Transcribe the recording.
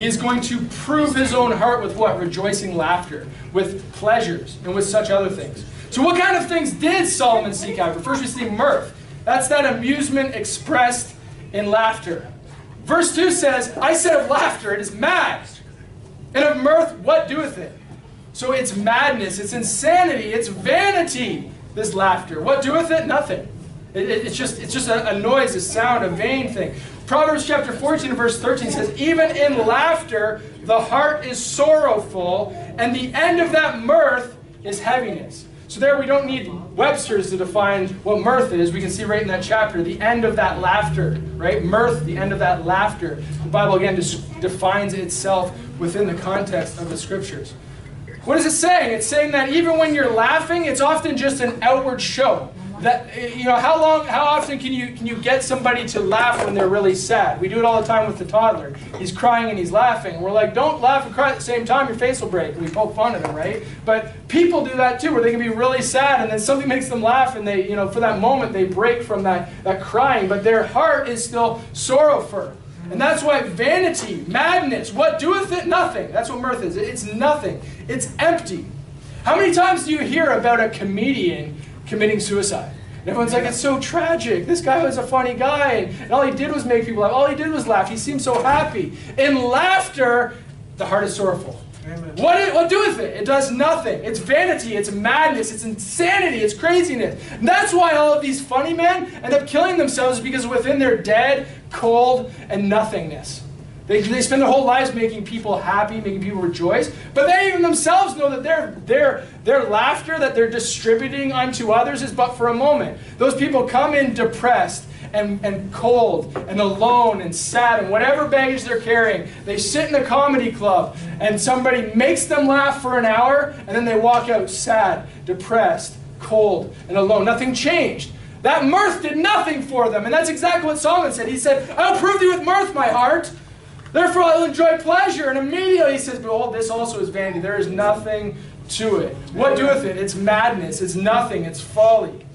He is going to prove his own heart with what? Rejoicing laughter, with pleasures, and with such other things. So what kind of things did Solomon seek after? First we see mirth. That's that amusement expressed in laughter. Verse 2 says, I said of laughter, it is mad. And of mirth, what doeth it? So it's madness, it's insanity, it's vanity, this laughter. What doeth it? Nothing. It's just a noise, a sound, a vain thing. Proverbs chapter 14 verse 13 says, even in laughter the heart is sorrowful, and the end of that mirth is heaviness. So there we don't need Webster's to define what mirth is. We can see right in that chapter, the end of that laughter, right? Mirth, the end of that laughter. The Bible again just defines itself within the context of the scriptures. What is it saying? It's saying that even when you're laughing, it's often just an outward show. That, you know, how often can you get somebody to laugh when they're really sad? We do it all the time with the toddler. He's crying and he's laughing. We're like, don't laugh and cry at the same time, your face will break. And we poke fun at him, right? But people do that too, where they can be really sad and then something makes them laugh and they, you know, for that moment they break from that crying, but their heart is still sorrowful. And that's why vanity, madness, what doeth it? Nothing. That's what mirth is. It's nothing. It's empty. How many times do you hear about a comedian committing suicide? And everyone's like, it's so tragic. This guy was a funny guy, and all he did was make people laugh. All he did was laugh. He seemed so happy. In laughter, the heart is sorrowful. Amen. What doeth it? It does nothing. It's vanity. It's madness. It's insanity. It's craziness. And that's why all of these funny men end up killing themselves, because within their dead, cold, and nothingness. They spend their whole lives making people happy, making people rejoice, but they even themselves know that their laughter that they're distributing unto others is but for a moment. Those people come in depressed and cold and alone and sad and whatever baggage they're carrying. They sit in a comedy club and somebody makes them laugh for an hour, and then they walk out sad, depressed, cold, and alone. Nothing changed. That mirth did nothing for them, and that's exactly what Solomon said. He said, I'll prove thee with mirth, my heart. Therefore I will enjoy pleasure. And immediately he says, behold, this also is vanity. There is nothing to it. What doeth it? It's madness. It's nothing. It's folly.